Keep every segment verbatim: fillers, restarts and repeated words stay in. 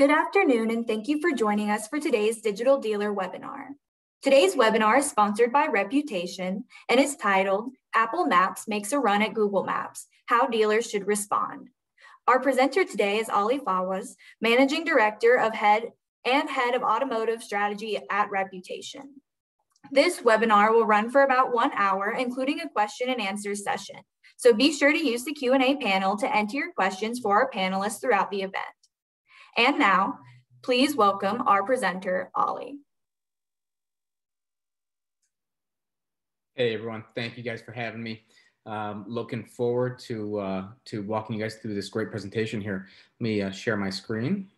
Good afternoon, and thank you for joining us for today's Digital Dealer webinar. Today's webinar is sponsored by Reputation and is titled, Apple Maps Makes a Run at Google Maps, How Dealers Should Respond. Our presenter today is Ali Fawaz, Managing Director of Head and Head of Automotive Strategy at Reputation. This webinar will run for about one hour, including a question and answer session. So be sure to use the Q and A panel to enter your questions for our panelists throughout the event. And now, please welcome our presenter, Ali. Hey everyone, thank you guys for having me. Um, looking forward to, uh, to walking you guys through this great presentation here. Let me uh, share my screen,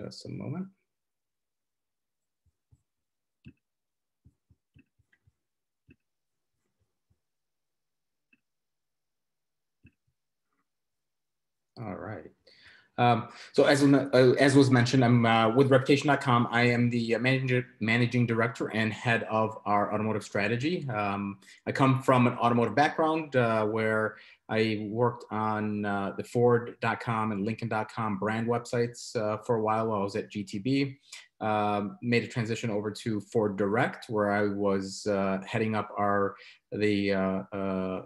just a moment. All right. Um, so as, uh, as was mentioned, I'm uh, with Reputation dot com. I am the manager, managing director and head of our automotive strategy. Um, I come from an automotive background uh, where I worked on uh, the Ford dot com and Lincoln dot com brand websites uh, for a while while I was at G T B. Um, made a transition over to Ford Direct, where I was uh, heading up our the uh, uh,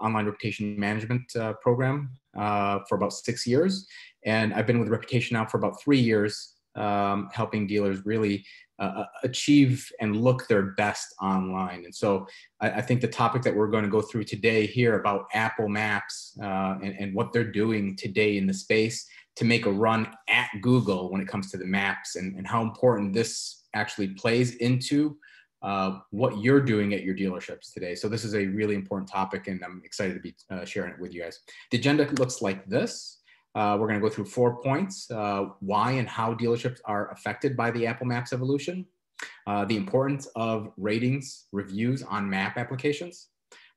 online reputation management uh, program uh, for about six years. And I've been with Reputation now for about three years, um, helping dealers really uh, achieve and look their best online. And so I, I think the topic that we're going to go through today here about Apple Maps uh, and, and what they're doing today in the space to make a run at Google when it comes to the maps and, and how important this actually plays into Uh, what you're doing at your dealerships today. So this is a really important topic, and I'm excited to be uh, sharing it with you guys. The agenda looks like this. Uh, we're going to go through four points, uh, why and how dealerships are affected by the Apple Maps evolution, uh, the importance of ratings, reviews on map applications,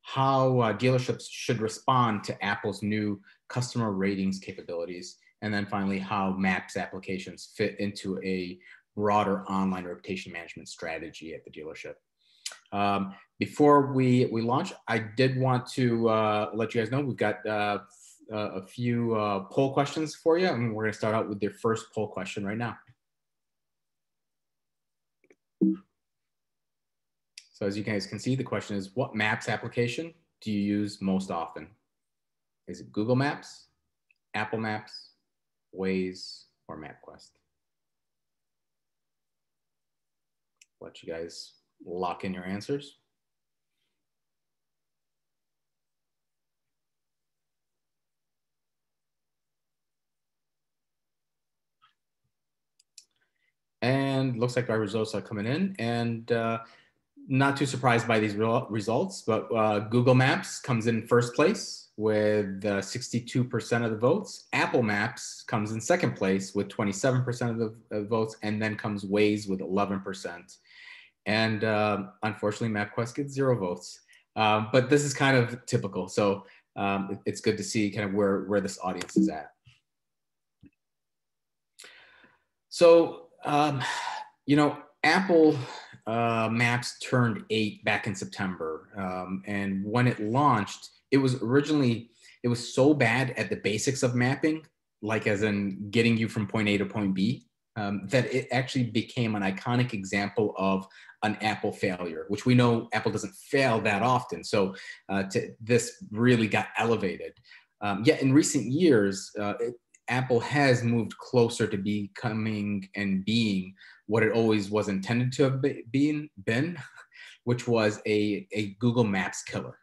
how uh, dealerships should respond to Apple's new customer ratings capabilities, and then finally how maps applications fit into a broader online reputation management strategy at the dealership. Um, before we, we launch, I did want to uh, let you guys know we've got uh, a few uh, poll questions for you, and we're going to start out with your first poll question right now. So as you guys can see, the question is, what maps application do you use most often? Is it Google Maps, Apple Maps, Waze, or MapQuest? Let you guys lock in your answers. And looks like our results are coming in, and uh, not too surprised by these results, but uh, Google Maps comes in first place with sixty-two percent uh, of the votes. Apple Maps comes in second place with twenty-seven percent of the uh, votes, and then comes Waze with eleven percent. And uh, unfortunately, MapQuest gets zero votes. Um, but this is kind of typical. So um, it, it's good to see kind of where, where this audience is at. So, um, you know, Apple uh, Maps turned eight back in September. Um, and when it launched, it was originally, it was so bad at the basics of mapping, like as in getting you from point A to point B, um, that it actually became an iconic example of an Apple failure, which we know Apple doesn't fail that often. So uh, to, this really got elevated. Um, yet in recent years, uh, it, Apple has moved closer to becoming and being what it always was intended to have been, been which was a, a Google Maps killer.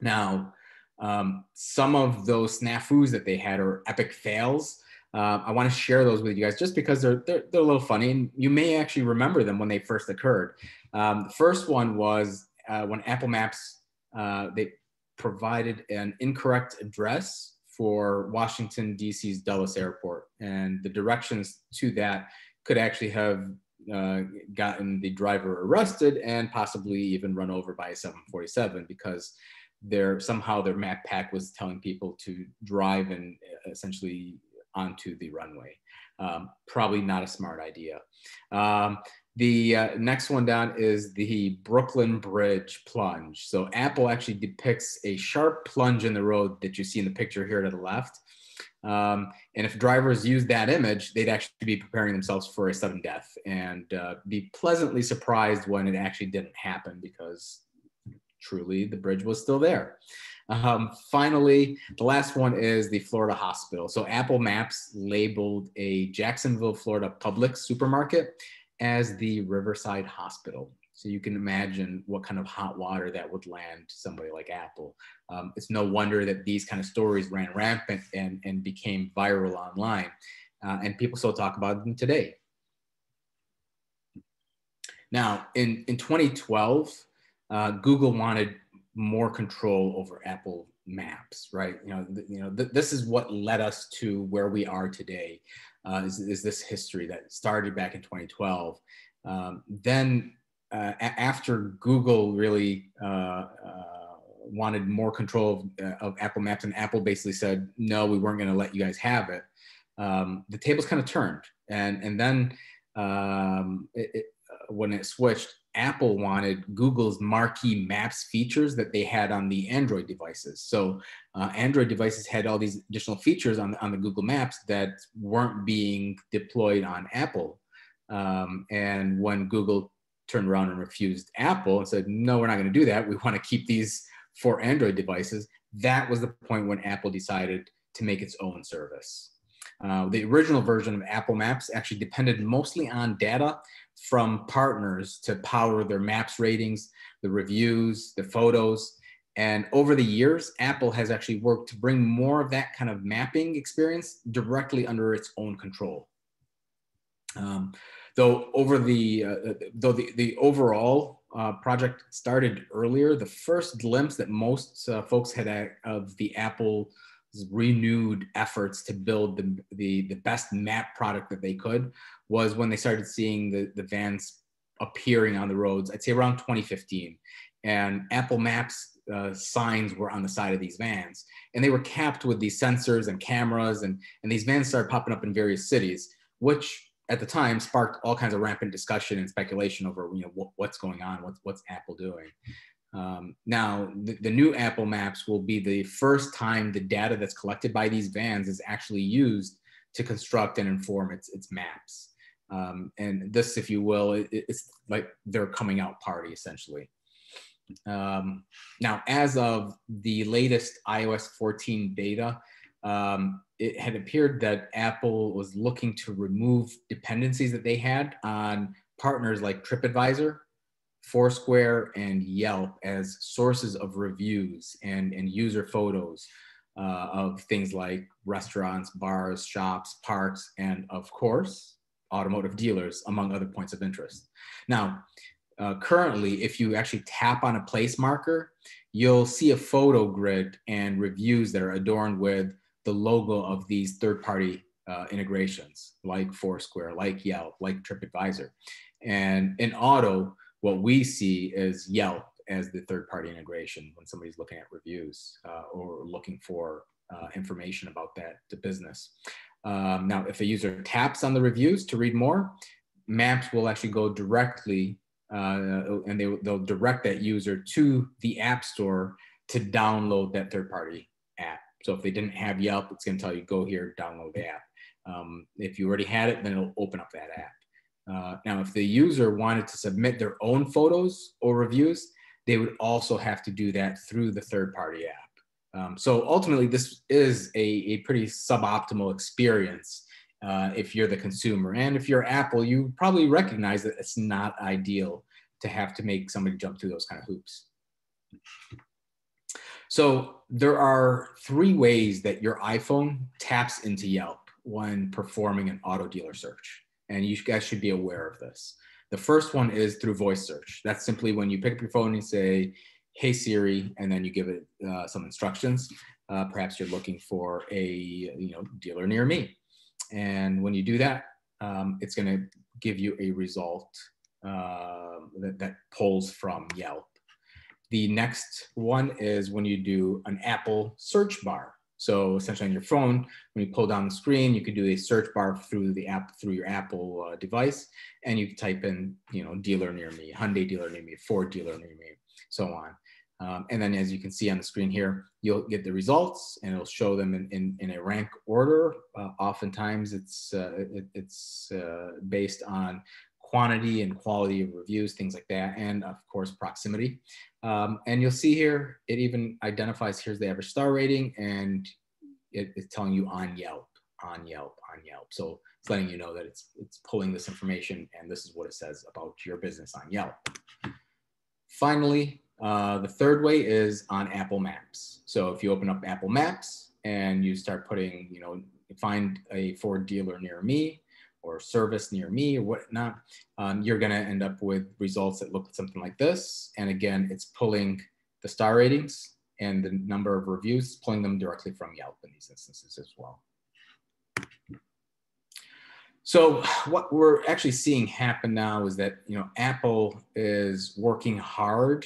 Now, um, some of those snafus that they had are epic fails. Uh, I want to share those with you guys just because they're, they're, they're a little funny, and you may actually remember them when they first occurred. Um, the first one was uh, when Apple Maps, uh, they provided an incorrect address for Washington, D C's Dulles Airport. And the directions to that could actually have Uh, gotten the driver arrested and possibly even run over by a seven forty-seven, because their somehow their map pack was telling people to drive and essentially onto the runway. Um, probably not a smart idea. Um, the uh, next one down is the Brooklyn Bridge plunge. So Apple actually depicts a sharp plunge in the road that you see in the picture here to the left. Um, and if drivers use that image, they'd actually be preparing themselves for a sudden death and uh, be pleasantly surprised when it actually didn't happen, because truly the bridge was still there. Um, finally, the last one is the Florida hospital. So Apple Maps labeled a Jacksonville, Florida Publix supermarket as the Riverside Hospital. So you can imagine what kind of hot water that would land somebody like Apple. Um, it's no wonder that these kind of stories ran rampant and, and became viral online. Uh, and people still talk about them today. Now, in, in twenty twelve, uh, Google wanted more control over Apple Maps, right? You know, th you know th this is what led us to where we are today, uh, is, is this history that started back in twenty twelve. Um, then, Uh, after Google really uh, uh, wanted more control of, uh, of Apple Maps, and Apple basically said, no, we weren't going to let you guys have it, um, the tables kind of turned. And, and then um, it, it, uh, when it switched, Apple wanted Google's marquee Maps features that they had on the Android devices. So uh, Android devices had all these additional features on, on the Google Maps that weren't being deployed on Apple. Um, and when Google turned around and refused Apple and said, no, we're not going to do that, we want to keep these for Android devices, that was the point when Apple decided to make its own service. Uh, the original version of Apple Maps actually depended mostly on data from partners to power their maps ratings, the reviews, the photos. And over the years, Apple has actually worked to bring more of that kind of mapping experience directly under its own control. Um, Though over the uh, though the, the overall uh, project started earlier, the first glimpse that most uh, folks had at, of the Apple's renewed efforts to build the, the the best map product that they could was when they started seeing the the vans appearing on the roads. I'd say around twenty fifteen, and Apple Maps uh, signs were on the side of these vans, and they were capped with these sensors and cameras, and and these vans started popping up in various cities, which at the time sparked all kinds of rampant discussion and speculation over, you know, what, what's going on, what's, what's Apple doing. Um, now, the, the new Apple Maps will be the first time the data that's collected by these vans is actually used to construct and inform its, its maps. Um, and this, if you will, it, it's like their coming out party, essentially. Um, now, as of the latest i O S fourteen beta, um, it had appeared that Apple was looking to remove dependencies that they had on partners like TripAdvisor, Foursquare, and Yelp as sources of reviews and, and user photos uh, of things like restaurants, bars, shops, parks, and of course, automotive dealers, among other points of interest. Now, uh, currently, if you actually tap on a place marker, you'll see a photo grid and reviews that are adorned with the logo of these third-party uh, integrations, like Foursquare, like Yelp, like TripAdvisor. And in auto, what we see is Yelp as the third-party integration when somebody's looking at reviews uh, or looking for uh, information about that the business. Um, now, if a user taps on the reviews to read more, Maps will actually go directly, uh, and they, they'll direct that user to the App Store to download that third-party app. So if they didn't have Yelp, it's going to tell you, go here, download the app. Um, if you already had it, then it'll open up that app. Uh, now, if the user wanted to submit their own photos or reviews, they would also have to do that through the third-party app. Um, so ultimately, this is a, a pretty suboptimal experience uh, if you're the consumer. And if you're Apple, you probably recognize that it's not ideal to have to make somebody jump through those kind of hoops. So there are three ways that your iPhone taps into Yelp when performing an auto dealer search. And you guys should be aware of this. The first one is through voice search. That's simply when you pick up your phone and you say, hey Siri, and then you give it uh, some instructions. Uh, perhaps you're looking for a you know, dealer near me. And when you do that, um, it's gonna give you a result uh, that, that pulls from Yelp. The next one is when you do an Apple search bar. So essentially on your phone, when you pull down the screen, you can do a search bar through the app, through your Apple uh, device, and you type in, you know, dealer near me, Hyundai dealer near me, Ford dealer near me, so on. Um, and then as you can see on the screen here, you'll get the results, and it'll show them in, in, in a rank order. Uh, oftentimes it's, uh, it, it's uh, based on quantity and quality of reviews, things like that, and of course proximity. Um, and you'll see here, it even identifies, here's the average star rating, and it, it's telling you on Yelp, on Yelp, on Yelp. So it's letting you know that it's, it's pulling this information, and this is what it says about your business on Yelp. Finally, Uh, the third way is on Apple Maps. So if you open up Apple Maps and you start putting, you know, find a Ford dealer near me or service near me or whatnot, um, you're going to end up with results that look something like this. And again, it's pulling the star ratings and the number of reviews, pulling them directly from Yelp in these instances as well. So what we're actually seeing happen now is that, you know, Apple is working hard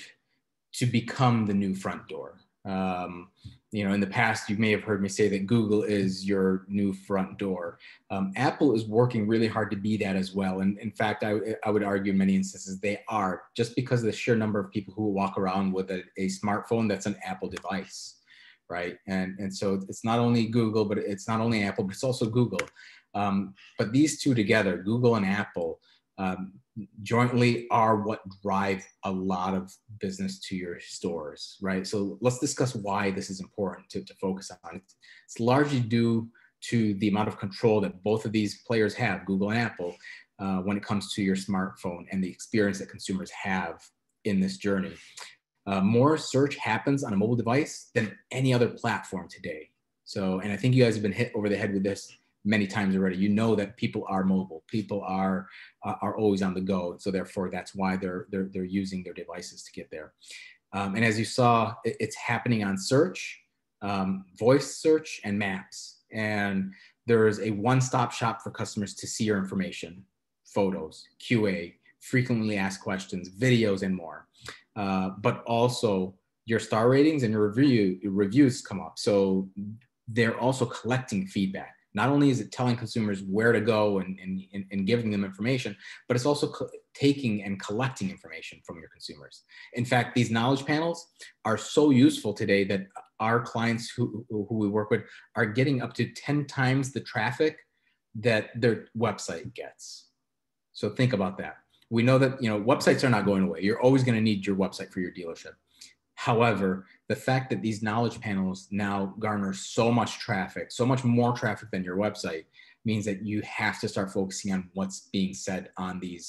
to become the new front door. Um, you know, in the past, you may have heard me say that Google is your new front door. Um, Apple is working really hard to be that as well. And in fact, I, I would argue in many instances they are, just because of the sheer number of people who walk around with a, a smartphone that's an Apple device, right? And, and so it's not only Google, but it's not only Apple, but it's also Google. Um, but these two together, Google and Apple, Um, jointly are what drive a lot of business to your stores, right? So let's discuss why this is important to, to focus on. It's largely due to the amount of control that both of these players have, Google and Apple, uh, when it comes to your smartphone and the experience that consumers have in this journey. Uh, more search happens on a mobile device than any other platform today. So, and I think you guys have been hit over the head with this many times already. You know that people are mobile, people are uh, are always on the go. So therefore, that's why they're they're, they're using their devices to get there. Um, and as you saw, it, it's happening on search, um, voice search, and maps. And there is a one-stop shop for customers to see your information, photos, Q A, frequently asked questions, videos, and more. Uh, but also your star ratings and your review your reviews come up. So they're also collecting feedback. Not only is it telling consumers where to go and, and, and giving them information, but it's also taking and collecting information from your consumers. In fact, these knowledge panels are so useful today that our clients who, who we work with are getting up to ten times the traffic that their website gets. So think about that. We know that, you know, websites are not going away. You're always gonna need your website for your dealership. However, the fact that these knowledge panels now garner so much traffic, so much more traffic than your website, means that you have to start focusing on what's being said on these,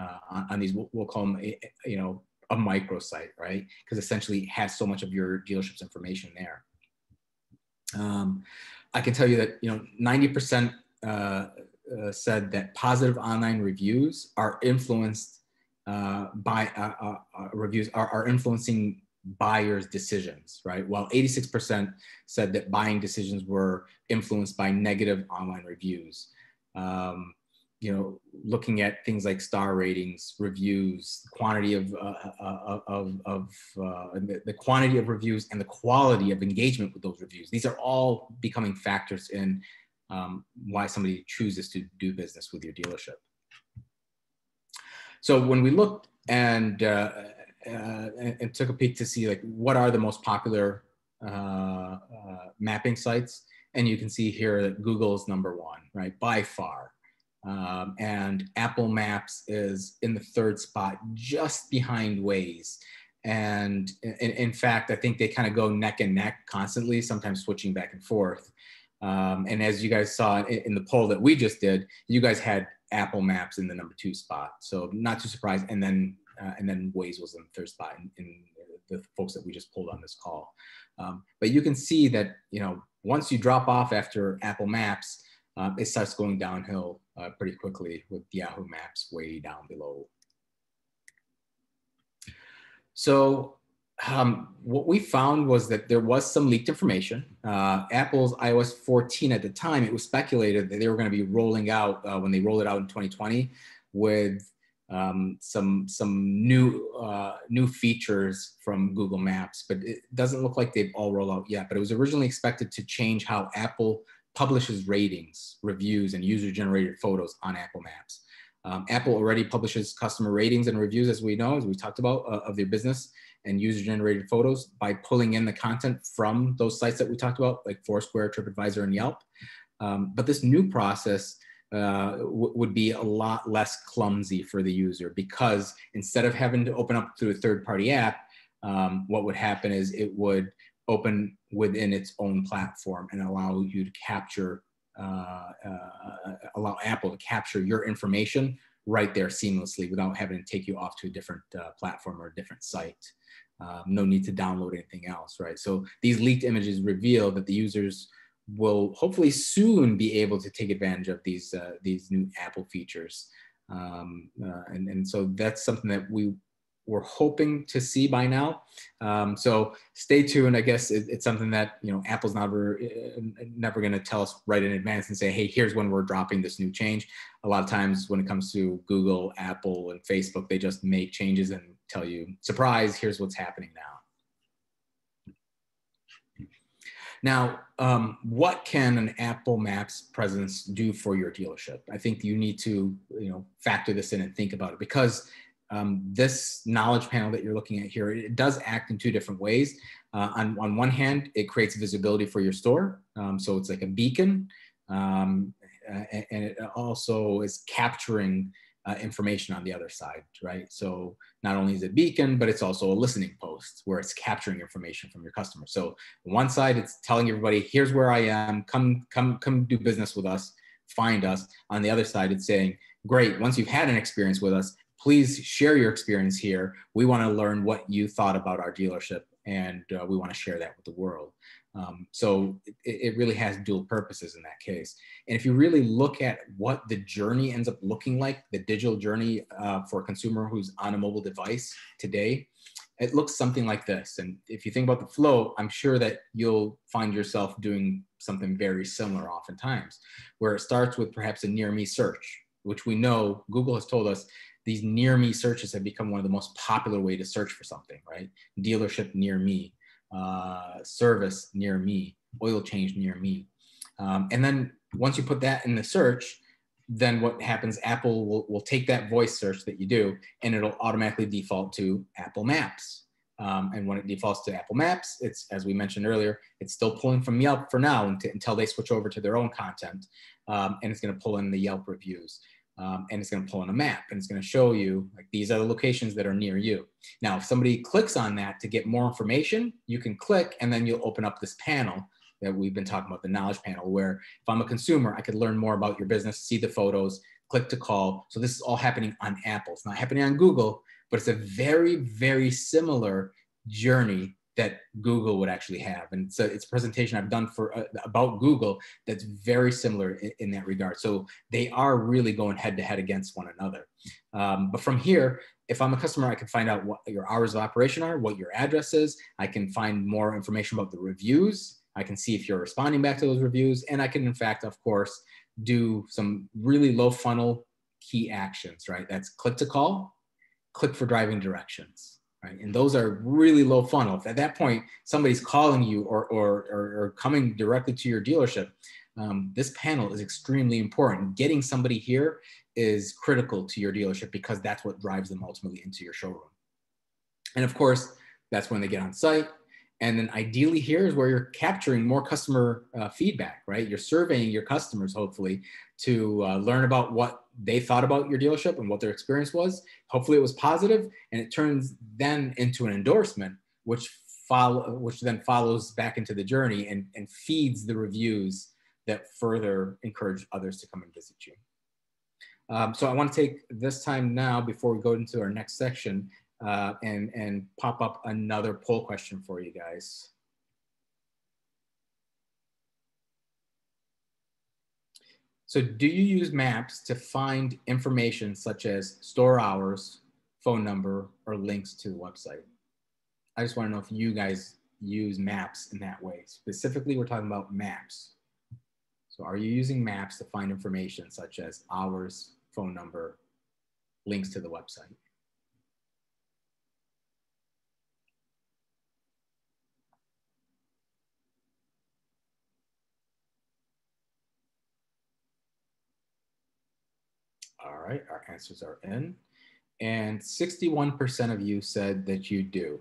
uh, on, on these, we'll, we'll call them, a, you know, a microsite, right? Because essentially it has so much of your dealership's information there. Um, I can tell you that, you know, ninety percent uh, uh, said that positive online reviews are influenced uh, by uh, uh, reviews are, are influencing buyers' decisions, right? While eighty-six percent said that buying decisions were influenced by negative online reviews. Um, you know, looking at things like star ratings, reviews, quantity of, uh, uh, of, of uh, the, the quantity of reviews and the quality of engagement with those reviews. These are all becoming factors in um, why somebody chooses to do business with your dealership. So when we looked and uh, Uh, and, and took a peek to see like what are the most popular uh, uh, mapping sites, and you can see here that Google is number one, right, by far, um, and Apple Maps is in the third spot, just behind Waze, and in, in fact, I think they kind of go neck and neck constantly, sometimes switching back and forth. Um, and as you guys saw in, in the poll that we just did, you guys had Apple Maps in the number two spot, so not too surprised, and then. Uh, and then Waze was in the third spot in, in the folks that we just pulled on this call. Um, but you can see that, you know, once you drop off after Apple Maps, uh, it starts going downhill uh, pretty quickly with Yahoo Maps way down below. So um, what we found was that there was some leaked information. Uh, Apple's i O S fourteen at the time, it was speculated that they were going to be rolling out uh, when they rolled it out in twenty twenty with Um, some some new uh, new features from Google Maps, but it doesn't look like they've all rolled out yet. But it was originally expected to change how Apple publishes ratings, reviews, and user-generated photos on Apple Maps. Um, Apple already publishes customer ratings and reviews, as we know, as we talked about, uh, of their business and user-generated photos by pulling in the content from those sites that we talked about, like Foursquare, TripAdvisor, and Yelp. Um, but this new process uh, would be a lot less clumsy for the user, because instead of having to open up through a third-party app, um, what would happen is it would open within its own platform and allow you to capture Uh, uh, allow Apple to capture your information right there seamlessly without having to take you off to a different uh, platform or a different site. Uh, no need to download anything else, right? So these leaked images reveal that the users will hopefully soon be able to take advantage of these, uh, these new Apple features. Um, uh, and, and so that's something that we were hoping to see by now. Um, so stay tuned. I guess it, it's something that, you know, Apple's never, uh, never going to tell us right in advance and say, hey, here's when we're dropping this new change. A lot of times when it comes to Google, Apple, and Facebook, they just make changes and tell you, surprise, here's what's happening now. Now, um, what can an Apple Maps presence do for your dealership? I think you need to, you know, factor this in and think about it, because Um, this knowledge panel that you're looking at here, it does act in two different ways. Uh, on, on one hand, it creates visibility for your store. Um, so it's like a beacon. Um, and, and it also is capturing uh, information on the other side, right? So not only is it a beacon, but it's also a listening post where it's capturing information from your customer. So on one side, it's telling everybody, here's where I am, come, come, come do business with us, find us. On the other side, it's saying, great, once you've had an experience with us, please share your experience here. We want to learn what you thought about our dealership, and uh, we want to share that with the world. Um, so it, it really has dual purposes in that case. And if you really look at what the journey ends up looking like, the digital journey uh, for a consumer who's on a mobile device today, it looks something like this. And if you think about the flow, I'm sure that you'll find yourself doing something very similar oftentimes, where it starts with perhaps a near me search, which we know Google has told us these near me searches have become one of the most popular way to search for something, right? Dealership near me, uh, service near me, oil change near me. Um, and then once you put that in the search, then what happens, Apple will, will take that voice search that you do and it'll automatically default to Apple Maps. Um, and when it defaults to Apple Maps, it's, as we mentioned earlier, it's still pulling from Yelp for now until they switch over to their own content. Um, and it's gonna pull in the Yelp reviews. Um, and it's going to pull in a map, and it's going to show you like these are the locations that are near you. Now, if somebody clicks on that to get more information, you can click and then you'll open up this panel that we've been talking about, the knowledge panel, where if I'm a consumer, I could learn more about your business, see the photos, click to call. So this is all happening on Apple. It's not happening on Google, but it's a very, very similar journey that Google would actually have. And so it's a presentation I've done for uh, about Google that's very similar in, in that regard. So they are really going head to head against one another. Um, but from here, if I'm a customer, I can find out what your hours of operation are, what your address is. I can find more information about the reviews. I can see if you're responding back to those reviews. And I can, in fact, of course, do some really low funnel key actions, right? That's click to call, click for driving directions. Right? And those are really low funnel. If at that point, somebody's calling you or, or, or, or coming directly to your dealership, um, this panel is extremely important. Getting somebody here is critical to your dealership because that's what drives them ultimately into your showroom. And of course, that's when they get on site. And then ideally here is where you're capturing more customer uh, feedback, right? You're surveying your customers, hopefully, to uh, learn about what they thought about your dealership and what their experience was. Hopefully it was positive, and it turns then into an endorsement, which follow, which then follows back into the journey and, and feeds the reviews that further encourage others to come and visit you. Um, so I want to take this time now before we go into our next section Uh, and, and pop up another poll question for you guys. So do you use maps to find information such as store hours, phone number, or links to the website? I just want to know if you guys use maps in that way. Specifically, we're talking about maps. So are you using maps to find information such as hours, phone number, links to the website? All right, our answers are in. And sixty-one percent of you said that you do,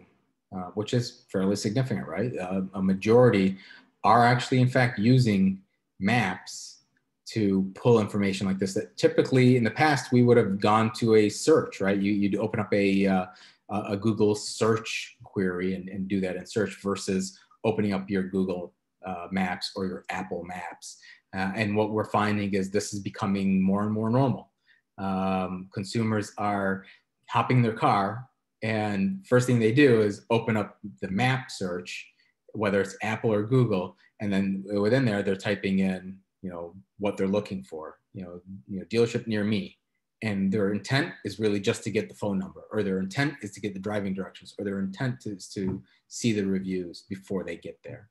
uh, which is fairly significant, right? Uh, a majority are actually, in fact, using maps to pull information like this that typically in the past we would have gone to a search, right? You, you'd open up a, uh, a Google search query and, and do that in search versus opening up your Google uh, Maps or your Apple Maps. Uh, and what we're finding is this is becoming more and more normal. Um, consumers are hopping their car and first thing they do is open up the map search, whether it's Apple or Google, and then within there, they're typing in, you know, what they're looking for, you know, you know, dealership near me. And their intent is really just to get the phone number, or their intent is to get the driving directions, or their intent is to see the reviews before they get there.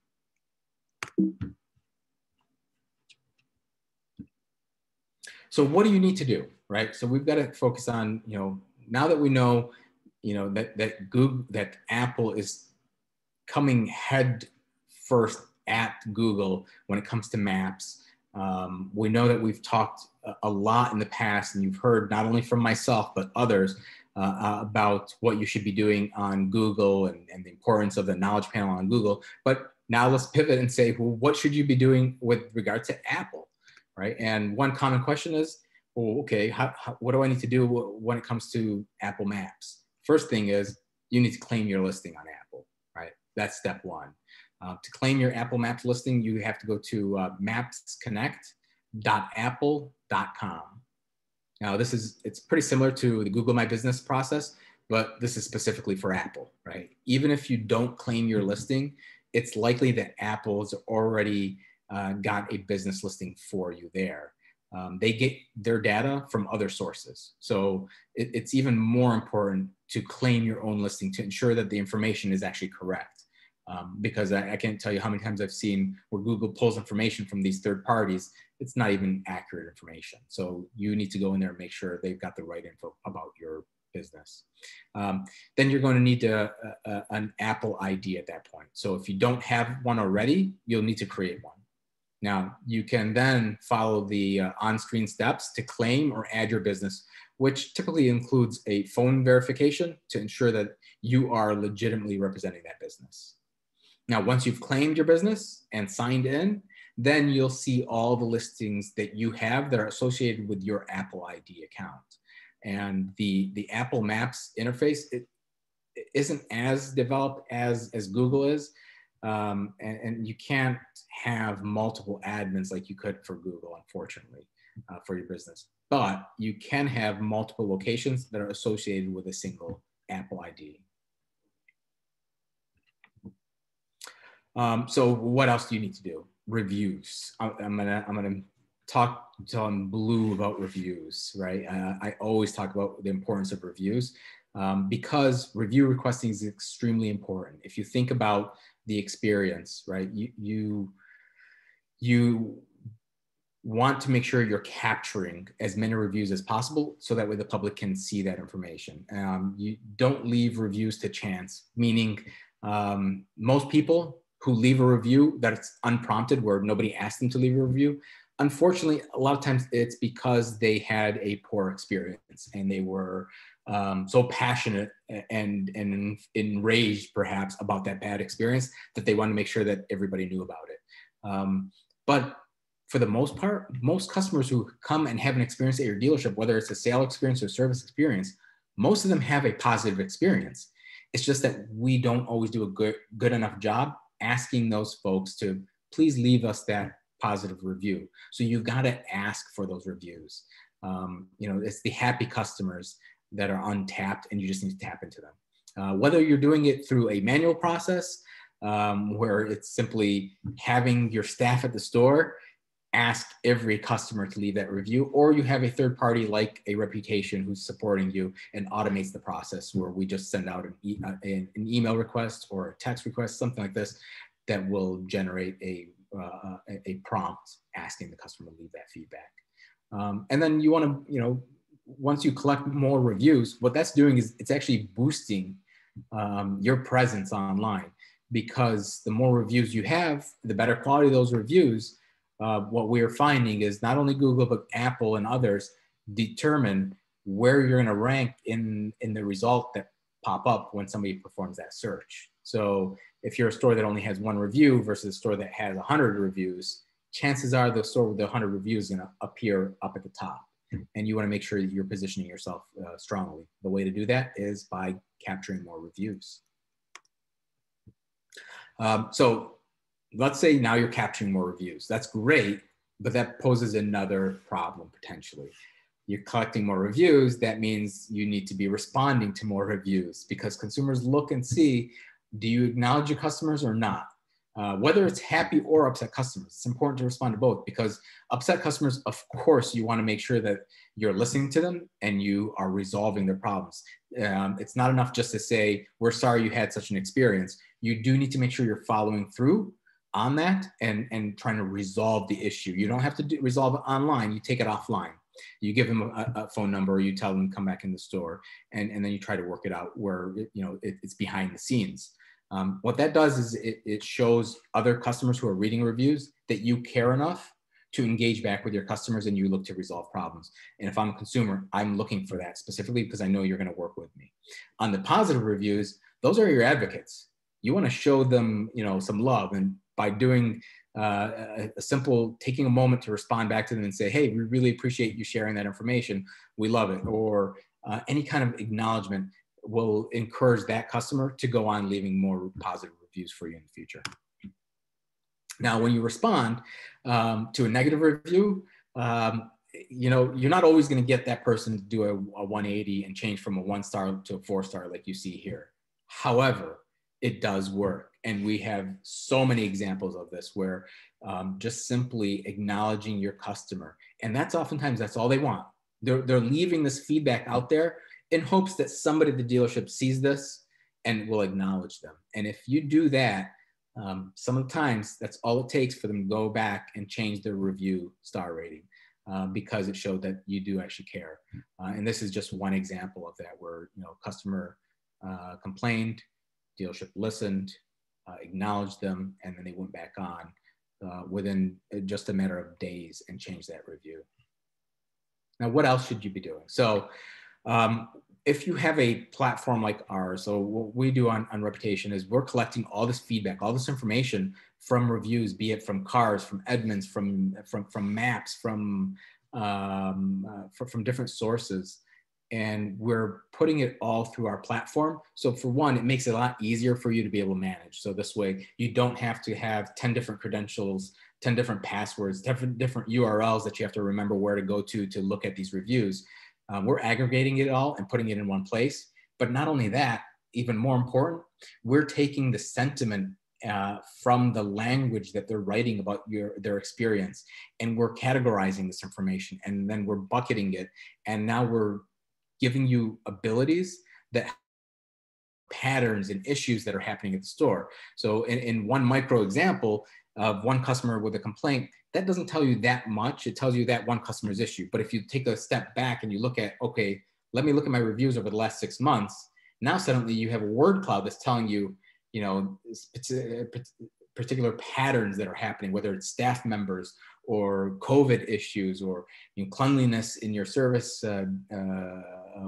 So what do you need to do, right? So we've got to focus on, you know, now that we know, you know, that, that Google, that Apple is coming head first at Google when it comes to maps. Um, we know that we've talked a lot in the past, and you've heard not only from myself, but others uh, about what you should be doing on Google and, and the importance of the knowledge panel on Google. But now let's pivot and say, well, what should you be doing with regard to Apple, right? And one common question is, well, okay, how, how, what do I need to do when it comes to Apple Maps? First thing is you need to claim your listing on Apple, right? That's step one. Uh, to claim your Apple Maps listing, you have to go to uh, maps connect dot apple dot com. Now this is, it's pretty similar to the Google My Business process, but this is specifically for Apple, right? Even if you don't claim your listing, it's likely that Apple's already uh, got a business listing for you there. Um, they get their data from other sources. So it, it's even more important to claim your own listing to ensure that the information is actually correct. Um, because I, I can't tell you how many times I've seen where Google pulls information from these third parties. It's not even accurate information. So you need to go in there and make sure they've got the right info about your business. Um, then you're going to need to, uh, uh, an Apple I D at that point. So if you don't have one already, you'll need to create one. Now you can then follow the uh, on-screen steps to claim or add your business, which typically includes a phone verification to ensure that you are legitimately representing that business. Now, once you've claimed your business and signed in, then you'll see all the listings that you have that are associated with your Apple I D account. And the, the Apple Maps interface, it, it isn't as developed as, as Google is. Um, and, and you can't have multiple admins like you could for Google, unfortunately, uh, for your business. But you can have multiple locations that are associated with a single Apple I D. Um, so what else do you need to do? Reviews. I, I'm gonna I'm gonna talk till I'm blue about reviews, right? Uh, I always talk about the importance of reviews um, because review requesting is extremely important. If you think about the experience, right? You you you want to make sure you're capturing as many reviews as possible so that way the public can see that information. Um, you don't leave reviews to chance, meaning um, most people who leave a review that it's unprompted, where nobody asked them to leave a review. Unfortunately, a lot of times it's because they had a poor experience and they were um, so passionate and, and enraged perhaps about that bad experience that they wanted to make sure that everybody knew about it. Um, but for the most part, most customers who come and have an experience at your dealership, whether it's a sale experience or service experience, most of them have a positive experience. It's just that we don't always do a good, good enough job asking those folks to please leave us that positive review. So you've got to ask for those reviews. Um, you know, it's the happy customers that are untapped and you just need to tap into them. Uh, whether you're doing it through a manual process um, where it's simply having your staff at the store ask every customer to leave that review, or you have a third party like a Reputation who's supporting you and automates the process where we just send out an, e an email request or a text request, something like this, that will generate a, uh, a prompt asking the customer to leave that feedback. Um, and then you wanna, you know, once you collect more reviews, what that's doing is it's actually boosting um, your presence online, because the more reviews you have, the better quality of those reviews. Uh, what we are finding is not only Google, but Apple and others determine where you're going to rank in, in the result that pop up when somebody performs that search. So if you're a store that only has one review versus a store that has one hundred reviews, chances are the store with the one hundred reviews is going to appear up at the top. And you want to make sure that you're positioning yourself uh, strongly. The way to do that is by capturing more reviews. Um, so let's say now you're capturing more reviews. That's great, but that poses another problem potentially. You're collecting more reviews. That means you need to be responding to more reviews, because consumers look and see, do you acknowledge your customers or not? Uh, whether it's happy or upset customers, it's important to respond to both, because upset customers, of course, you want to make sure that you're listening to them and you are resolving their problems. Um, it's not enough just to say, we're sorry you had such an experience. You do need to make sure you're following through on that and, and trying to resolve the issue. You don't have to do, resolve it online. You take it offline. You give them a, a phone number, or you tell them to come back in the store, and, and then you try to work it out where it, you know, it, it's behind the scenes. Um, what that does is it, it shows other customers who are reading reviews that you care enough to engage back with your customers and you look to resolve problems. And if I'm a consumer, I'm looking for that specifically because I know you're going to work with me. On the positive reviews, those are your advocates. You want to show them, you know, some love, and by doing uh, a, a simple, taking a moment to respond back to them and say, hey, we really appreciate you sharing that information. We love it. Or uh, any kind of acknowledgement will encourage that customer to go on leaving more positive reviews for you in the future. Now, when you respond um, to a negative review, um, you know, you're not always going to get that person to do a, a one eighty and change from a one star to a four star like you see here. However, it does work. And we have so many examples of this where um, just simply acknowledging your customer, and that's oftentimes that's all they want. They're, they're leaving this feedback out there in hopes that somebody at the dealership sees this and will acknowledge them. And if you do that, um, sometimes that's all it takes for them to go back and change their review star rating uh, because it showed that you do actually care. Uh, and this is just one example of that, where, you know, customer uh, complained, dealership listened, uh, acknowledged them, and then they went back on uh, within just a matter of days and changed that review. Now, what else should you be doing? So, um, if you have a platform like ours, so what we do on, on Reputation is we're collecting all this feedback, all this information from reviews, be it from Cars, from Edmunds, from, from, from Maps, from, um, uh, from, from different sources. And we're putting it all through our platform. So for one, it makes it a lot easier for you to be able to manage. So this way you don't have to have ten different credentials, ten different passwords, different, different U R Ls that you have to remember where to go to to look at these reviews. Um, we're aggregating it all and putting it in one place. But not only that, even more important, we're taking the sentiment uh, from the language that they're writing about your, their experience, and we're categorizing this information, and then we're bucketing it. And now we're giving you abilities that have patterns and issues that are happening at the store. So in, in one micro example of one customer with a complaint, that doesn't tell you that much. It tells you that one customer's issue. But if you take a step back and you look at, okay, let me look at my reviews over the last six months. Now suddenly you have a word cloud that's telling you, you know, particular patterns that are happening, whether it's staff members or COVID issues or you know, cleanliness in your service uh, uh,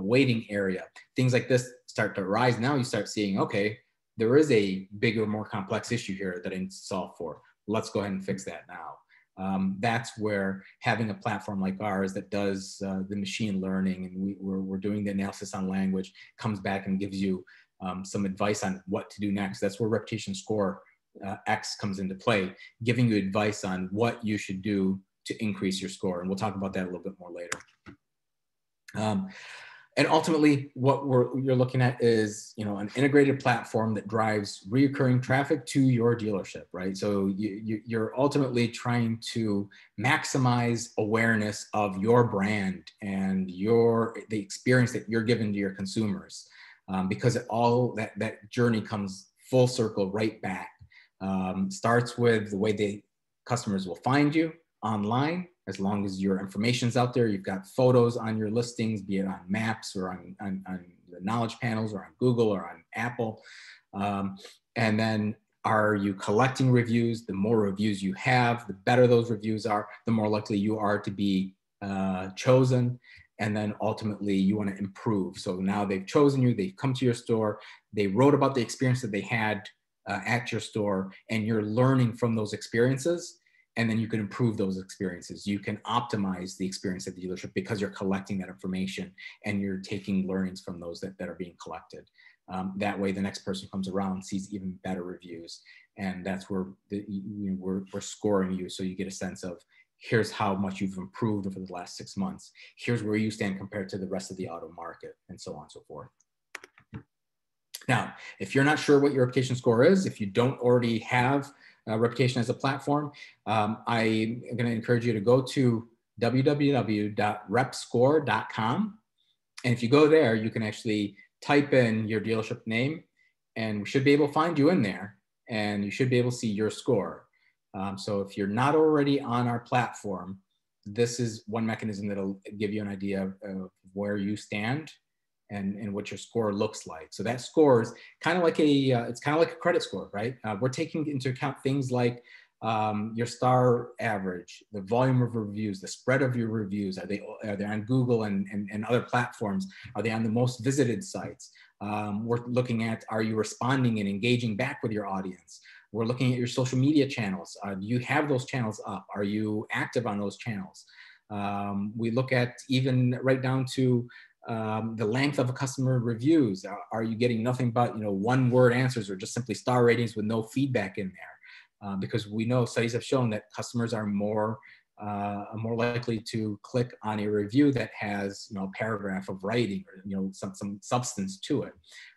waiting area. Things like this start to rise. Now you start seeing, okay, there is a bigger, more complex issue here that I need to solve for. Let's go ahead and fix that now. Um, that's where having a platform like ours that does uh, the machine learning, and we, we're, we're doing the analysis on language, comes back and gives you um, some advice on what to do next. That's where Reputation Score uh, X comes into play, giving you advice on what you should do to increase your score. And we'll talk about that a little bit more later. Um, and ultimately, what we're, you're looking at is, you know, an integrated platform that drives reoccurring traffic to your dealership, right? So you, you, you're ultimately trying to maximize awareness of your brand and your the experience that you're giving to your consumers, um, because it all that that journey comes full circle right back. Um, starts with the way they customers will find you online. As long as your information's out there, you've got photos on your listings, be it on Maps or on, on, on the knowledge panels or on Google or on Apple. Um, and then are you collecting reviews? The more reviews you have, the better those reviews are, the more likely you are to be uh, chosen. And then ultimately you want to improve. So now they've chosen you, they've come to your store, they wrote about the experience that they had uh, at your store, and you're learning from those experiences. And then you can improve those experiences. You can optimize the experience at the dealership because you're collecting that information and you're taking learnings from those that, that are being collected. Um, that way the next person comes around, sees even better reviews. And that's where the, you know, we're, we're scoring you. So you get a sense of, here's how much you've improved over the last six months. Here's where you stand compared to the rest of the auto market, and so on and so forth. Now, if you're not sure what your reputation score is, if you don't already have uh, reputation as a platform, um, I'm gonna encourage you to go to w w w dot rep score dot com. And if you go there, you can actually type in your dealership name and we should be able to find you in there, and you should be able to see your score. Um, so if you're not already on our platform, this is one mechanism that'll give you an idea of, of where you stand and, and what your score looks like. So that score is kind of like a, uh, it's kind of like a credit score, right? Uh, we're taking into account things like um, your star average, the volume of reviews, the spread of your reviews. Are they, are they on Google and, and, and other platforms? Are they on the most visited sites? Um, we're looking at, are you responding and engaging back with your audience? We're looking at your social media channels. Uh, do you have those channels up? Are you active on those channels? Um, we look at even right down to um, the length of a customer reviews. Are, are you getting nothing but, you know, one word answers or just simply star ratings with no feedback in there? Uh, because we know studies have shown that customers are more, uh, more likely to click on a review that has, you know, a paragraph of writing or, you know, some, some substance to it.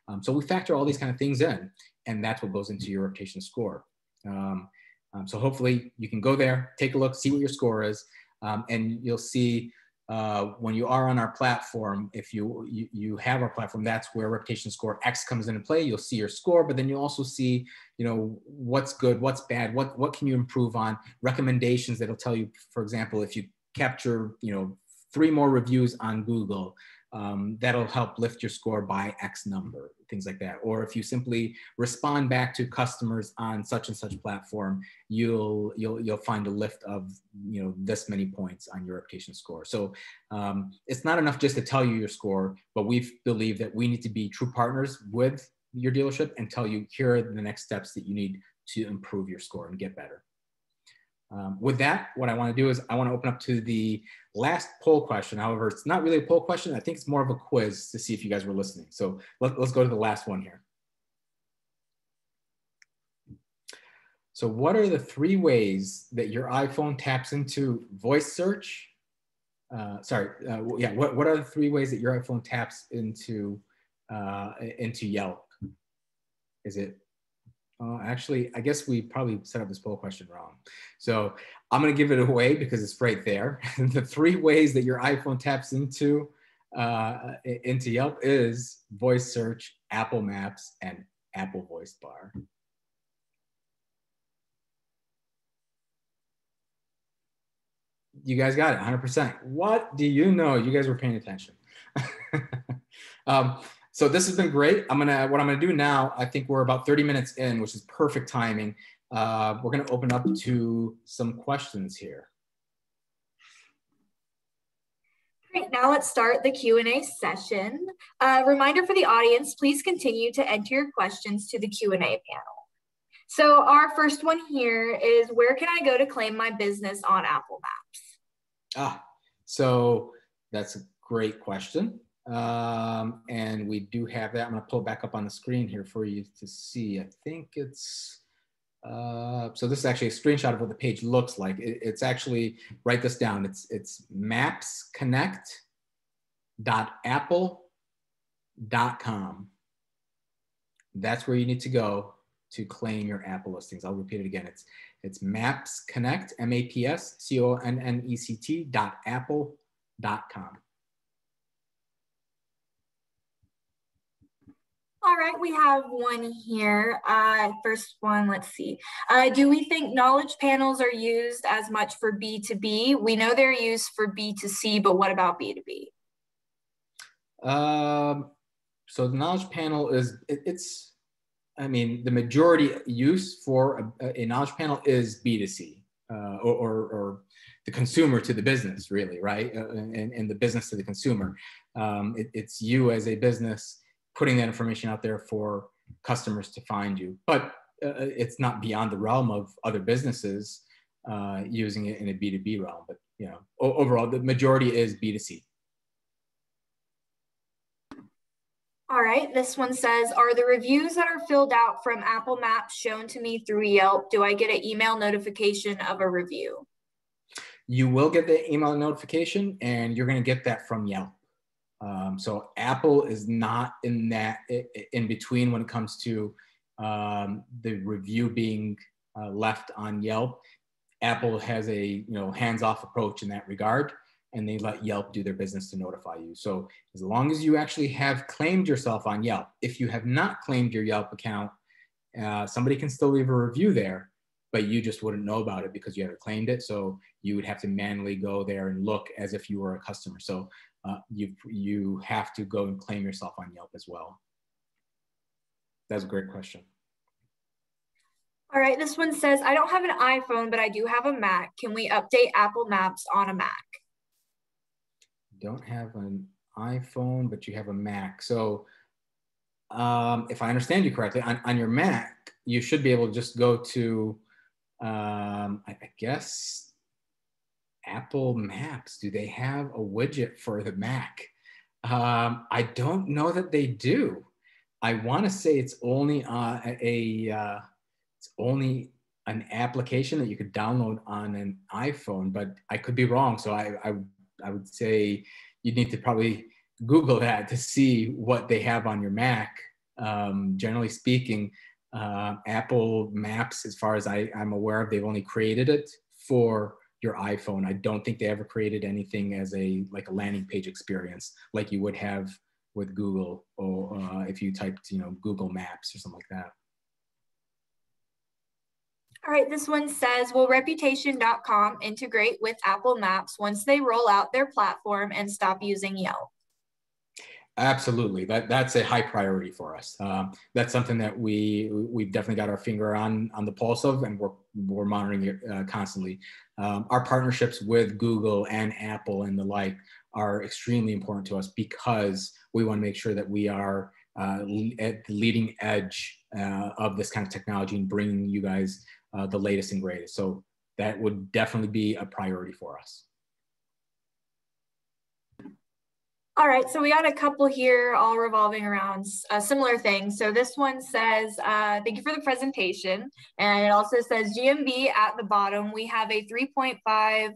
Um, so we factor all these kind of things in. And that's what goes into your reputation score. Um, um, so hopefully you can go there, take a look, see what your score is, um, and you'll see uh, when you are on our platform, if you, you you have our platform, that's where reputation score X comes into play. You'll see your score, but then you'll also see, you know, what's good, what's bad, what what can you improve on, recommendations that'll tell you, for example, if you capture, you know, three more reviews on Google, Um, that'll help lift your score by X number, things like that. Or if you simply respond back to customers on such and such platform, you'll you'll you'll find a lift of, you know, this many points on your reputation score. So um, it's not enough just to tell you your score, but we believe that we need to be true partners with your dealership and tell you, here are the next steps that you need to improve your score and get better. Um, with that, what I want to do is I want to open up to the last poll question. However, it's not really a poll question. I think it's more of a quiz to see if you guys were listening. So let, let's go to the last one here. So what are the three ways that your iPhone taps into voice search? Uh, sorry, uh, yeah, what, what are the three ways that your iPhone taps into, uh, into Yelp? Is it? Uh, actually, I guess we probably set up this poll question wrong. So I'm going to give it away because it's right there. The three ways that your iPhone taps into uh, into Yelp is voice search, Apple Maps, and Apple Voice Bar. You guys got it, one hundred percent. What do you know? You guys were paying attention. um, So this has been great. I'm gonna, what I'm gonna do now, I think we're about thirty minutes in, which is perfect timing. Uh, we're gonna open up to some questions here. Great, now let's start the Q and A session. Uh, reminder for the audience, please continue to enter your questions to the Q and A panel. So our first one here is, where can I go to claim my business on Apple Maps? Ah, so that's a great question. Um, and we do have that. I'm going to pull back up on the screen here for you to see. I think it's, uh, so this is actually a screenshot of what the page looks like. It, it's actually, write this down. It's, it's maps connect dot apple dot com. That's where you need to go to claim your Apple listings. I'll repeat it again. It's, it's maps connect, M A P S C O N N E C T dot apple dot com. All right, we have one here. Uh, first one, let's see. Uh, do we think knowledge panels are used as much for B two B? We know they're used for B two C, but what about B two B? Um, so the knowledge panel is, it, it's, I mean, the majority use for a, a knowledge panel is B two C uh, or, or, or the consumer to the business, really, right? And, and the business to the consumer. Um, it, it's you as a business putting that information out there for customers to find you. But uh, it's not beyond the realm of other businesses uh, using it in a B two B realm. But you know, overall, the majority is B two C. All right, this one says, are the reviews that are filled out from Apple Maps shown to me through Yelp? Do I get an email notification of a review? You will get the email notification, and you're gonna get that from Yelp. Um, so Apple is not in that in between when it comes to um, the review being uh, left on Yelp. Apple has a you know hands-off approach in that regard, and they let Yelp do their business to notify you. So as long as you actually have claimed yourself on Yelp, if you have not claimed your Yelp account, uh, somebody can still leave a review there, but you just wouldn't know about it because you haven't claimed it. So you would have to manually go there and look as if you were a customer. So uh, you, you have to go and claim yourself on Yelp as well. That's a great question. All right, this one says, I don't have an iPhone, but I do have a Mac. Can we update Apple Maps on a Mac? Don't have an iPhone, but you have a Mac. So um, if I understand you correctly, on, on your Mac, you should be able to just go to, um, I, I guess, Apple Maps. Do they have a widget for the Mac? Um, I don't know that they do. I want to say it's only uh, a uh, it's only an application that you could download on an iPhone, but I could be wrong. So I. I I would say you'd need to probably Google that to see what they have on your Mac. Um, generally speaking, uh, Apple Maps, as far as I, I'm aware of, they've only created it for your iPhone. I don't think they ever created anything as a like a landing page experience like you would have with Google, or uh, if you typed you know Google Maps or something like that. All right, this one says, will Reputation dot com integrate with Apple Maps once they roll out their platform and stop using Yelp? Absolutely, that, that's a high priority for us. Um, that's something that we, we've definitely got our finger on, on the pulse of, and we're, we're monitoring it uh, constantly. Um, our partnerships with Google and Apple and the like are extremely important to us because we want to make sure that we are uh, at the leading edge uh, of this kind of technology and bringing you guys Uh, the latest and greatest. So that would definitely be a priority for us. All right, so we got a couple here all revolving around uh, similar things. So this one says, uh, thank you for the presentation. And it also says G M B at the bottom, we have a three point five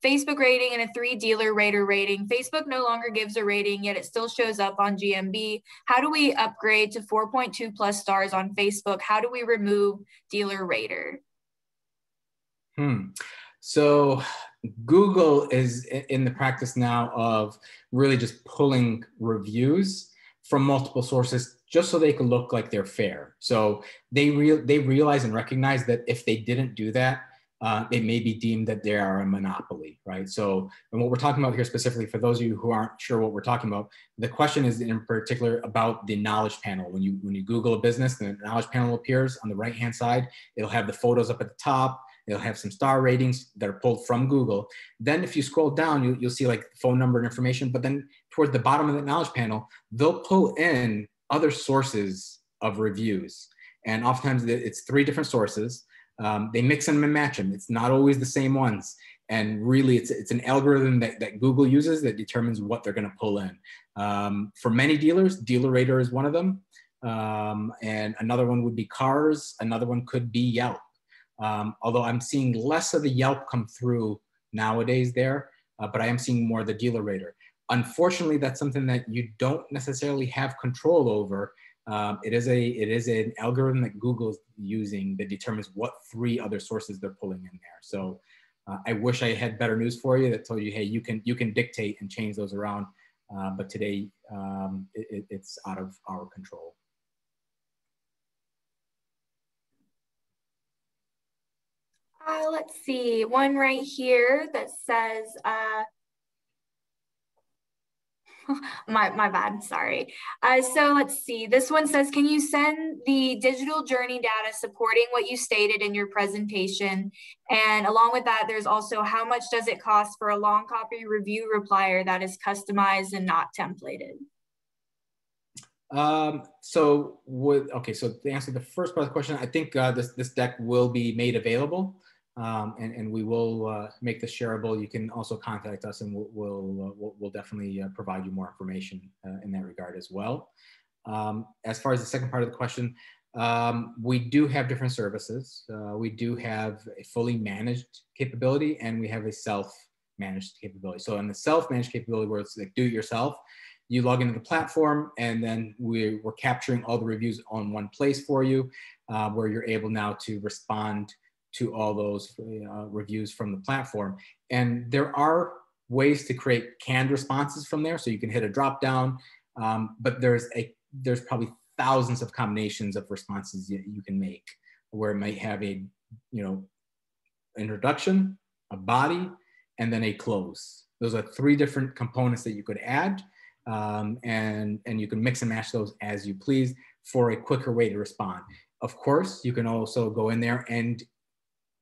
Facebook rating and a three dealer rater rating. Facebook no longer gives a rating, yet it still shows up on G M B. How do we upgrade to four point two plus stars on Facebook? How do we remove dealer rater? Hmm. So Google is in the practice now of really just pulling reviews from multiple sources just so they can look like they're fair. So they, re they realize and recognize that if they didn't do that, Uh, it may be deemed that they are a monopoly, right? So, and what we're talking about here specifically, for those of you who aren't sure what we're talking about, the question is in particular about the knowledge panel. When you, when you Google a business, the knowledge panel appears on the right-hand side. It'll have the photos up at the top. It'll have some star ratings that are pulled from Google. Then if you scroll down, you, you'll see like phone number and information, but then towards the bottom of the knowledge panel, they'll pull in other sources of reviews. And oftentimes it's three different sources. Um, they mix them and match them. It's not always the same ones. And really, it's, it's an algorithm that, that Google uses that determines what they're going to pull in. Um, for many dealers, DealerRater is one of them. Um, and another one would be Cars. Another one could be Yelp. Um, although I'm seeing less of the Yelp come through nowadays there, uh, but I am seeing more of the DealerRater. Unfortunately, that's something that you don't necessarily have control over. Um, it is a it is an algorithm that Google's using that determines what three other sources they're pulling in there. So uh, I wish I had better news for you that told you, hey, you can you can dictate and change those around, uh, but today um, it, it's out of our control. Uh, let's see, one right here that says. Uh, my, my bad, sorry. Uh, so let's see, this one says, can you send the digital journey data supporting what you stated in your presentation? And along with that, there's also how much does it cost for a long copy review replier that is customized and not templated? Um, so with, okay, so to answer the first part of the question, I think uh, this, this deck will be made available. Um, and, and we will uh, make this shareable. You can also contact us and we'll, we'll, uh, we'll, we'll definitely uh, provide you more information uh, in that regard as well. Um, as far as the second part of the question, um, we do have different services. Uh, we do have a fully managed capability and we have a self-managed capability. So in the self-managed capability where it's like do it yourself, you log into the platform and then we, we're capturing all the reviews on one place for you uh, where you're able now to respond to all those uh, reviews from the platform. And there are ways to create canned responses from there. So you can hit a drop down, um, but there's a there's probably thousands of combinations of responses that you can make where it might have a, you know, introduction, a body, and then a close. Those are three different components that you could add um, and, and you can mix and match those as you please for a quicker way to respond. Of course, you can also go in there and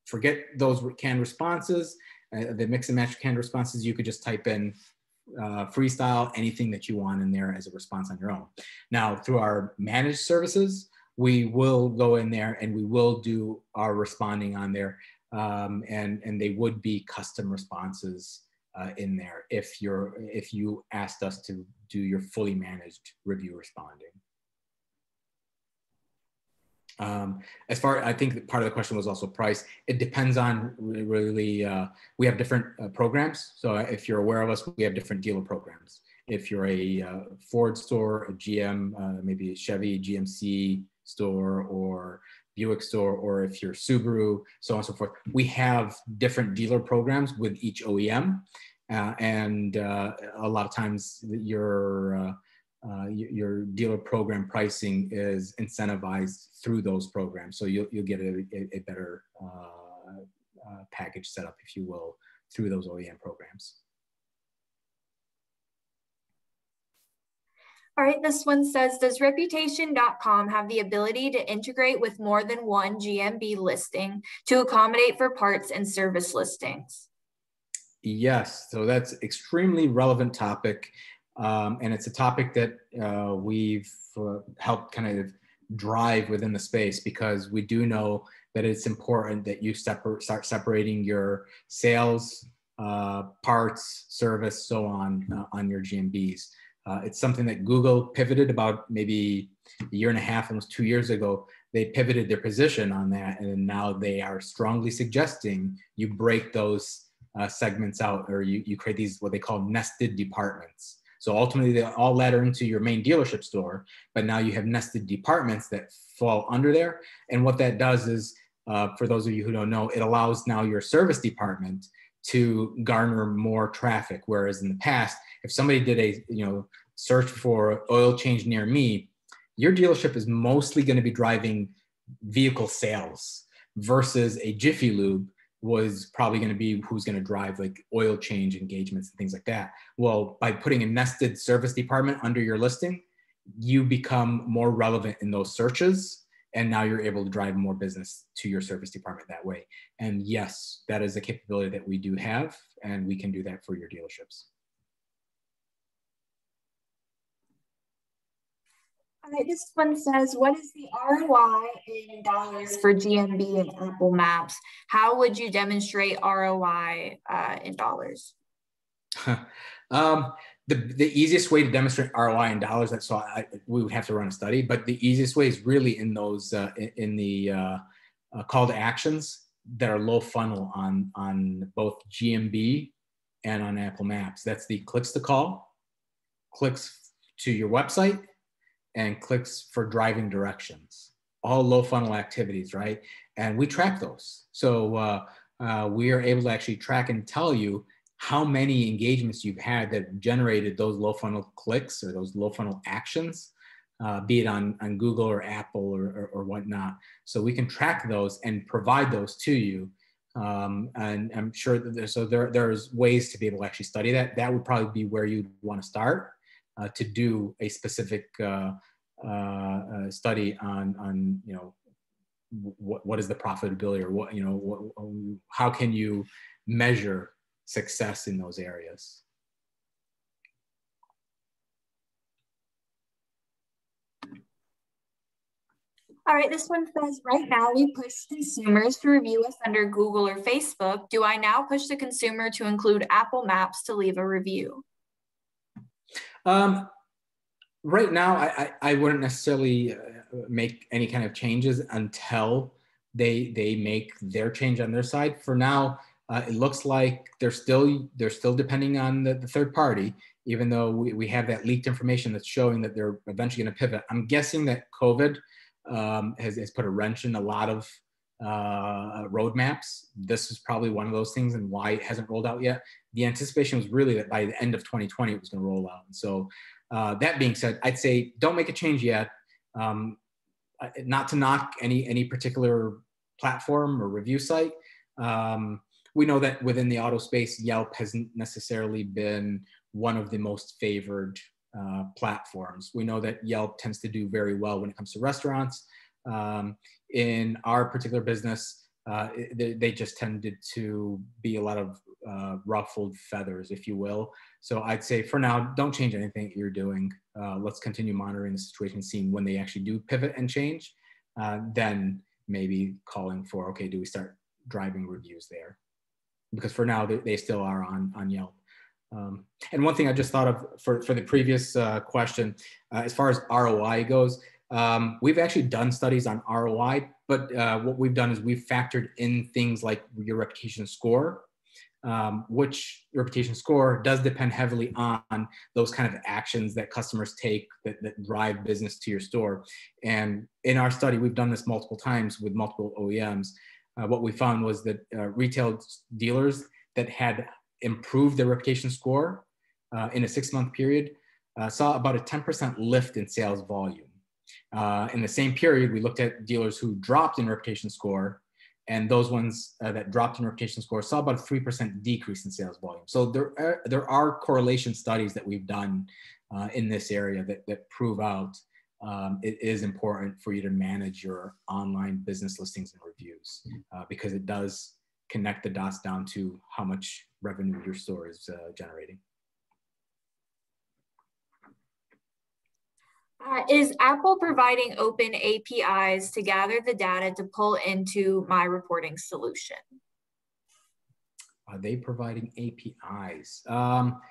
forget those canned responses, uh, the mix and match canned responses, you could just type in uh, freestyle, anything that you want in there as a response on your own. Now, through our managed services, we will go in there and we will do our responding on there, um, and, and they would be custom responses uh, in there if, you're, if you asked us to do your fully managed review responding. Um, as far, I think part of the question was also price. It depends on really, uh, we have different uh, programs. So if you're aware of us, we have different dealer programs. If you're a uh, Ford store, a G M, uh, maybe a Chevy, G M C store or Buick store, or if you're Subaru, so on and so forth. We have different dealer programs with each O E M. Uh, and uh, a lot of times you're, uh, Uh, your dealer program pricing is incentivized through those programs. So you'll, you'll get a, a better uh, uh, package set up, if you will, through those O E M programs. All right, this one says, does Reputation dot com have the ability to integrate with more than one G M B listing to accommodate for parts and service listings? Yes, so that's an extremely relevant topic. Um, and it's a topic that uh, we've uh, helped kind of drive within the space because we do know that it's important that you separ- start separating your sales, uh, parts, service, so on, uh, on your G M Bs. Uh, it's something that Google pivoted about maybe a year and a half, almost two years ago. They pivoted their position on that, and now they are strongly suggesting you break those uh, segments out, or you, you create these what they call nested departments. So ultimately, they all ladder into your main dealership store, but now you have nested departments that fall under there. And what that does is, uh, for those of you who don't know, it allows now your service department to garner more traffic. Whereas in the past, if somebody did a you know search for oil change near me, your dealership is mostly going to be driving vehicle sales versus a Jiffy Lube was probably going to be who's going to drive like oil change engagements and things like that. Well, by putting a nested service department under your listing, you become more relevant in those searches. And now you're able to drive more business to your service department that way. And yes, that is a capability that we do have, and we can do that for your dealerships. All right, this one says, what is the R O I in dollars for G M B and Apple Maps? How would you demonstrate R O I uh, in dollars? um, the, the easiest way to demonstrate R O I in dollars, that's so I, we would have to run a study, but the easiest way is really in those, uh, in, in the uh, uh, call to actions that are low funnel on, on both G M B and on Apple Maps. That's the clicks to call, clicks to your website, and clicks for driving directions, all low funnel activities, right? And we track those. So uh, uh, we are able to actually track and tell you how many engagements you've had that generated those low funnel clicks or those low funnel actions, uh, be it on, on Google or Apple or, or, or whatnot. So we can track those and provide those to you. Um, and I'm sure that there, so there, there's ways to be able to actually study that. That would probably be where you'd want to start. uh, to do a specific uh, uh, study on, on, you know, what, what is the profitability, or what, you know, what, how can you measure success in those areas? All right, this one says, right now we push consumers to review us under Google or Facebook. Do I now push the consumer to include Apple Maps to leave a review? Um, right now, I, I, I wouldn't necessarily make any kind of changes until they, they make their change on their side. For now, uh, it looks like they're still, they're still depending on the, the third party, even though we, we have that leaked information that's showing that they're eventually gonna pivot. I'm guessing that COVID Um, has, has put a wrench in a lot of uh, roadmaps. This is probably one of those things, and why it hasn't rolled out yet. The anticipation was really that by the end of twenty twenty, it was going to roll out. And so uh, that being said, I'd say don't make a change yet. Um, not to knock any, any particular platform or review site. Um, we know that within the auto space, Yelp hasn't necessarily been one of the most favored Uh, platforms. We know that Yelp tends to do very well when it comes to restaurants. Um, in our particular business, uh, they, they just tended to be a lot of uh, ruffled feathers, if you will. So I'd say for now, don't change anything you're doing. Uh, let's continue monitoring the situation, seeing when they actually do pivot and change. Uh, then maybe calling for, okay, do we start driving reviews there? Because for now, they, they still are on, on Yelp. Um, and one thing I just thought of for, for the previous uh, question, uh, as far as R O I goes, um, we've actually done studies on R O I, but uh, what we've done is we've factored in things like your reputation score, um, which reputation score does depend heavily on those kind of actions that customers take that, that drive business to your store. And in our study, we've done this multiple times with multiple O E Ms. Uh, what we found was that uh, retail dealers that had improved their reputation score uh, in a six-month period, uh, saw about a ten percent lift in sales volume. Uh, in the same period, we looked at dealers who dropped in reputation score, and those ones uh, that dropped in reputation score saw about a three percent decrease in sales volume. So there are, there are correlation studies that we've done uh, in this area that, that prove out um, it is important for you to manage your online business listings and reviews uh, because it does connect the dots down to how much revenue your store is uh, generating. Uh, is Apple providing open A P Is to gather the data to pull into my reporting solution? Are they providing A P Is? Um,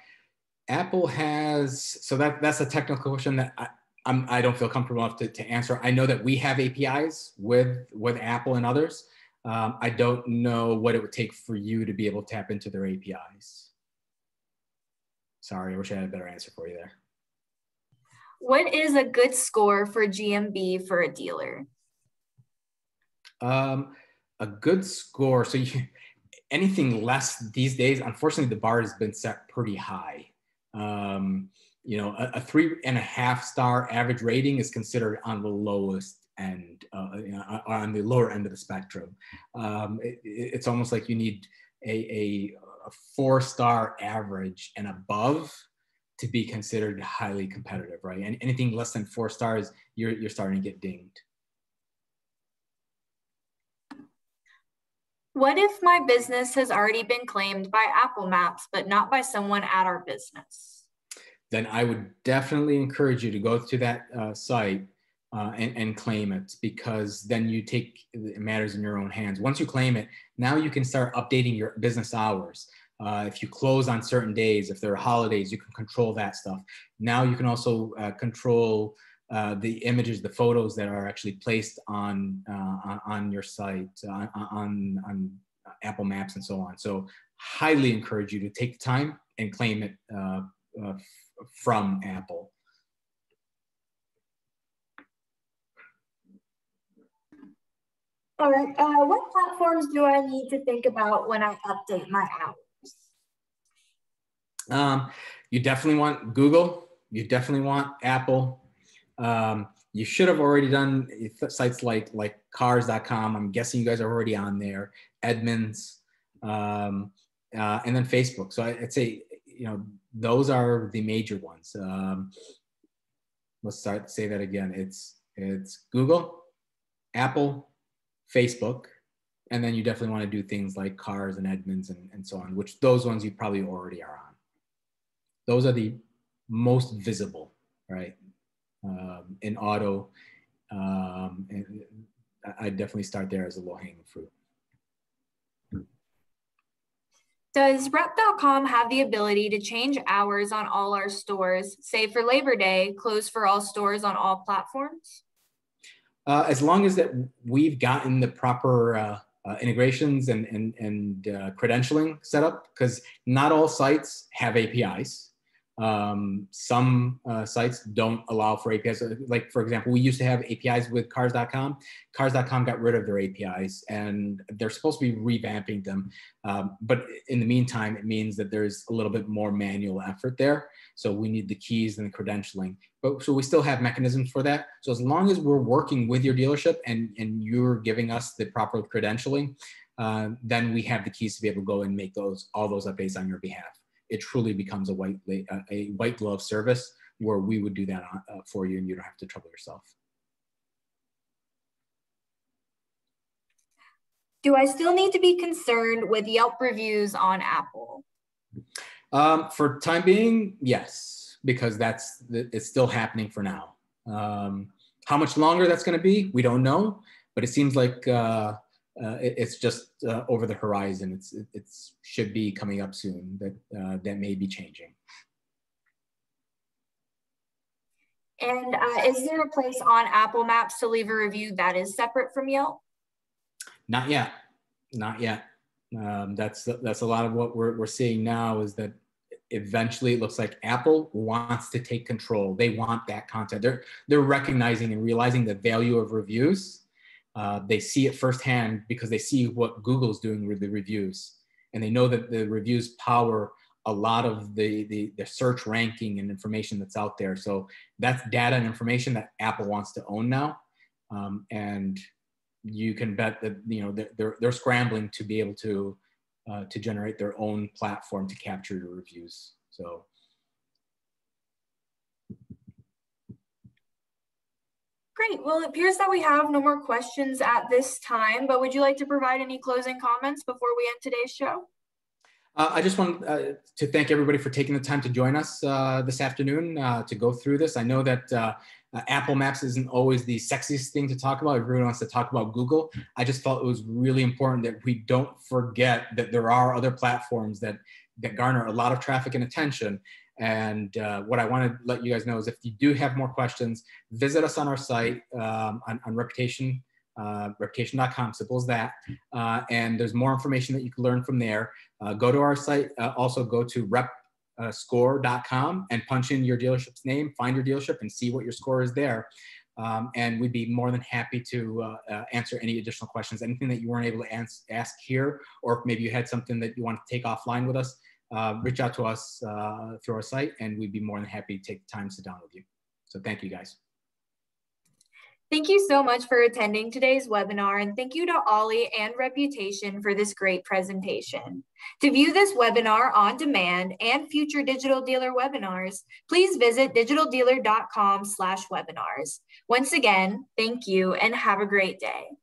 Apple has, so that, that's a technical question that I, I'm, I don't feel comfortable enough to, to answer. I know that we have A P Is with, with Apple and others. Um, I don't know what it would take for you to be able to tap into their A P Is. Sorry, I wish I had a better answer for you there. What is a good score for G M B for a dealer? Um, a good score, so you, anything less these days, unfortunately the bar has been set pretty high. Um, you know, a, a three and a half star average rating is considered on the lowest and uh, you know, on the lower end of the spectrum. Um, it, it's almost like you need a, a, a four-star average and above to be considered highly competitive, right? And anything less than four stars, you're, you're starting to get dinged. What if my business has already been claimed by Apple Maps, but not by someone at our business? Then I would definitely encourage you to go to that uh, site Uh, and, and claim it, because then you take matters in your own hands. Once you claim it, now you can start updating your business hours. Uh, if you close on certain days, if there are holidays, you can control that stuff. Now you can also uh, control uh, the images, the photos that are actually placed on, uh, on your site, on, on, on Apple Maps and so on. So highly encourage you to take the time and claim it uh, uh, from Apple. All right, uh, what platforms do I need to think about when I update my hours? Um, you definitely want Google, you definitely want Apple. Um, you should have already done sites like, like Cars dot com, I'm guessing you guys are already on there, Edmunds, um, uh, and then Facebook. So I, I'd say you know, those are the major ones. Um, let's start, say that again. It's, it's Google, Apple, Facebook, and then you definitely want to do things like Cars and Edmunds and, and so on, which those ones you probably already are on. Those are the most visible, right? Um, in auto, um, and I definitely start there as a low-hanging fruit. Does rep dot com have the ability to change hours on all our stores, say for Labor Day, close for all stores on all platforms? Uh, as long as that we've gotten the proper uh, uh, integrations and, and, and uh, credentialing set up, because not all sites have A P Is. Um, some uh, sites don't allow for A P Is. Like, for example, we used to have A P Is with Cars dot com. Cars dot com got rid of their A P Is, and they're supposed to be revamping them. Um, but in the meantime, it means that there's a little bit more manual effort there. So we need the keys and the credentialing. But so we still have mechanisms for that. So as long as we're working with your dealership and, and you're giving us the proper credentialing, uh, then we have the keys to be able to go and make those, all those updates on your behalf. It truly becomes a white, a white glove service where we would do that for you and you don't have to trouble yourself. Do I still need to be concerned with Yelp reviews on Apple? Um, for time being, yes, because that's, it's still happening for now. Um, how much longer that's gonna be, we don't know, but it seems like uh, Uh, it, it's just uh, over the horizon. It's it it's, should be coming up soon. That uh, that may be changing. And uh, is there a place on Apple Maps to leave a review that is separate from Yelp? Not yet, not yet. Um, that's that's a lot of what we're we're seeing now, is that eventually it looks like Apple wants to take control. They want that content. They're they're recognizing and realizing the value of reviews. Uh, they see it firsthand because they see what Google's doing with the reviews. And they know that the reviews power a lot of the, the, the search ranking and information that's out there. So that's data and information that Apple wants to own now. Um, and you can bet that, you know, they're, they're scrambling to be able to, uh, to generate their own platform to capture your reviews. So. Great. Well, it appears that we have no more questions at this time, but would you like to provide any closing comments before we end today's show? Uh, I just want uh, to thank everybody for taking the time to join us uh, this afternoon uh, to go through this. I know that uh, uh, Apple Maps isn't always the sexiest thing to talk about. Everyone wants to talk about Google. I just felt it was really important that we don't forget that there are other platforms that, that garner a lot of traffic and attention. And uh, what I want to let you guys know is if you do have more questions, visit us on our site, um, on, on Reputation, uh, reputation dot com, simple as that. Uh, and there's more information that you can learn from there. Uh, go to our site, uh, also go to rep score dot com and punch in your dealership's name, find your dealership and see what your score is there. Um, and we'd be more than happy to uh, uh, answer any additional questions, anything that you weren't able to ans ask here, or maybe you had something that you want to take offline with us. Uh, reach out to us uh, through our site, and we'd be more than happy to take the time to sit down with you. So thank you guys. Thank you so much for attending today's webinar, and thank you to Ali and Reputation for this great presentation. To view this webinar on demand and future Digital Dealer webinars, please visit digital dealer dot com slash webinars. Once again, thank you and have a great day.